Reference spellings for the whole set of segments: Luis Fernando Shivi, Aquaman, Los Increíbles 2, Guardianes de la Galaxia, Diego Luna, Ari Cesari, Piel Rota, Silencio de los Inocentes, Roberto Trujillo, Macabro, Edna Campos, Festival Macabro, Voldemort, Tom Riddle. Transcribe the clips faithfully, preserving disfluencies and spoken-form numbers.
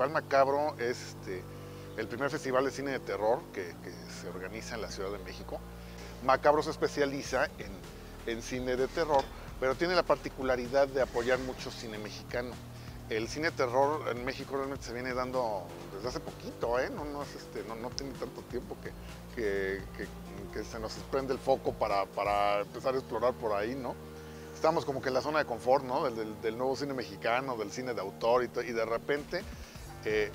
Festival Macabro es este, el primer festival de cine de terror que, que se organiza en la Ciudad de México. Macabro se especializa en, en cine de terror, pero tiene la particularidad de apoyar mucho cine mexicano. El cine de terror en México realmente se viene dando desde hace poquito, ¿eh? no, no, es este, no, no tiene tanto tiempo que, que, que, que se nos prende el foco para, para empezar a explorar por ahí, ¿no? Estamos como que en la zona de confort, ¿no? Del, del, del nuevo cine mexicano, del cine de autor, y, y de repente eh,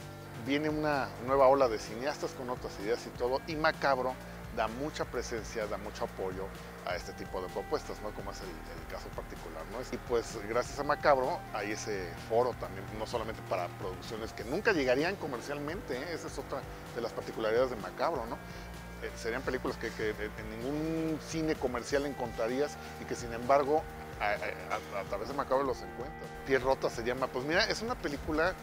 viene una nueva ola de cineastas con otras ideas y todo, y Macabro da mucha presencia, da mucho apoyo a este tipo de propuestas, ¿no? Como es el, el caso particular, ¿no? Y pues gracias a Macabro hay ese foro también, no solamente para producciones que nunca llegarían comercialmente, ¿eh? Esa es otra de las particularidades de Macabro, ¿no? Eh, serían películas que, que en ningún cine comercial encontrarías y que sin embargo a, a, a, a través de Macabro los encuentras. Piel Rota se llama, pues mira, es una película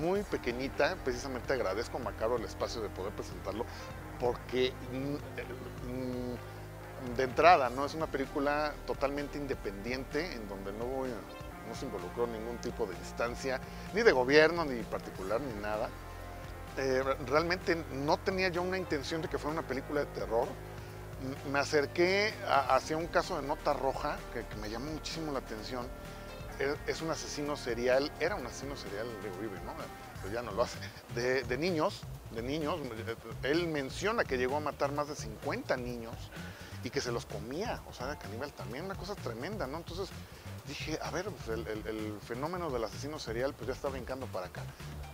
muy pequeñita, precisamente agradezco a Macabro el espacio de poder presentarlo, porque de entrada, ¿no? Es una película totalmente independiente, en donde no, voy a, no se involucró ningún tipo de instancia, ni de gobierno, ni particular, ni nada. Eh, realmente no tenía yo una intención de que fuera una película de terror. Me acerqué a, hacia un caso de nota roja, que, que me llamó muchísimo la atención. Es un asesino serial, era un asesino serial, digo, vive, ¿no? Pero ya no lo hace, de, de niños, de niños. Él menciona que llegó a matar más de cincuenta niños y que se los comía, o sea, era caníbal también, una cosa tremenda, ¿no? Entonces dije, a ver, pues el, el, el fenómeno del asesino serial pues ya está brincando para acá.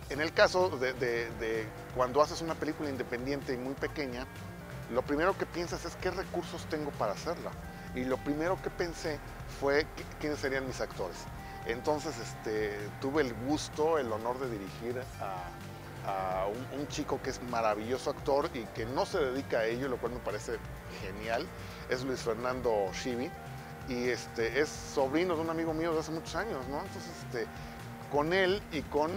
En el caso de, de, de cuando haces una película independiente y muy pequeña, lo primero que piensas es qué recursos tengo para hacerla. Y lo primero que pensé fue quiénes serían mis actores. Entonces este, tuve el gusto, el honor de dirigir a, a un, un chico que es maravilloso actor y que no se dedica a ello, lo cual me parece genial. Es Luis Fernando Shivi y este, es sobrino de un amigo mío de hace muchos años, ¿no? Entonces este, con él y con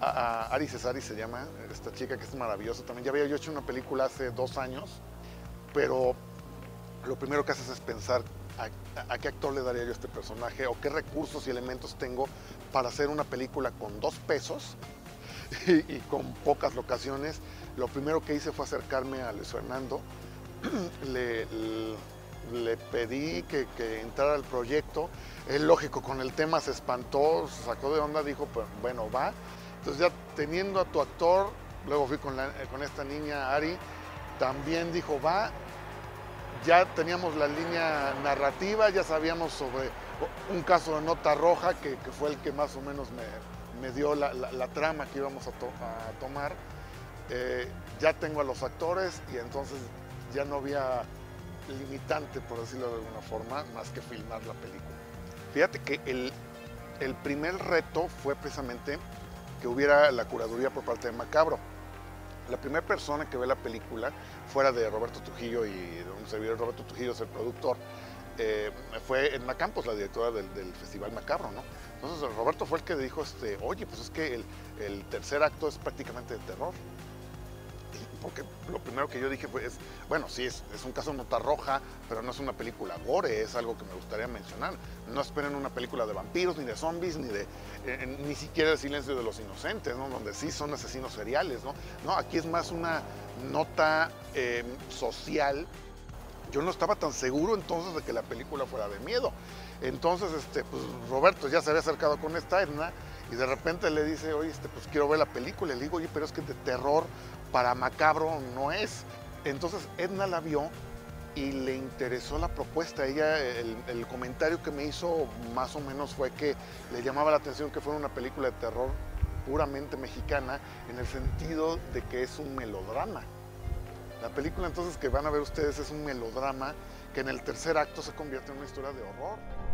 a, a Ari Cesari se llama, esta chica que es maravillosa también. Ya había yo hecho una película hace dos años, pero lo primero que haces es pensar a, a qué actor le daría yo este personaje o qué recursos y elementos tengo para hacer una película con dos pesos y, y con pocas locaciones. Lo primero que hice fue acercarme a Luis Fernando, le, le, le pedí que, que entrara al proyecto. Él, lógico, con el tema se espantó, se sacó de onda, dijo, pues bueno, va. Entonces ya teniendo a tu actor, luego fui con, la, con esta niña Ari, también dijo, va. Ya teníamos la línea narrativa, ya sabíamos sobre un caso de nota roja que, que fue el que más o menos me, me dio la, la, la trama que íbamos a, to, a tomar. Eh, ya tengo a los actores y entonces ya no había limitante, por decirlo de alguna forma, más que filmar la película. Fíjate que el, el primer reto fue precisamente que hubiera la curaduría por parte de Macabro. La primera persona que ve la película, fuera de Roberto Trujillo y de un servidor, Roberto Trujillo es el productor, eh, fue Edna Campos, la directora del, del Festival Macabro, ¿no? Entonces Roberto fue el que dijo, este, oye, pues es que el, el tercer acto es prácticamente de terror. Y porque lo primero que yo dije fue, es, bueno, sí, es, es un caso de nota roja, pero no es una película gore, es algo que me gustaría mencionar. No esperen una película de vampiros, ni de zombies, ni de eh, ni siquiera el Silencio de los Inocentes, ¿no? Donde sí son asesinos seriales, ¿no? No, aquí es más una nota eh, social. Yo no estaba tan seguro entonces de que la película fuera de miedo. Entonces, este, pues Roberto ya se había acercado con esta Edna y de repente le dice, oye, este, pues quiero ver la película. Le digo, oye, pero es que de terror para Macabro no es. Entonces Edna la vio y le interesó la propuesta. Ella, el, el comentario que me hizo más o menos fue que le llamaba la atención que fuera una película de terror puramente mexicana, en el sentido de que es un melodrama. La película entonces que van a ver ustedes es un melodrama que en el tercer acto se convierte en una historia de horror.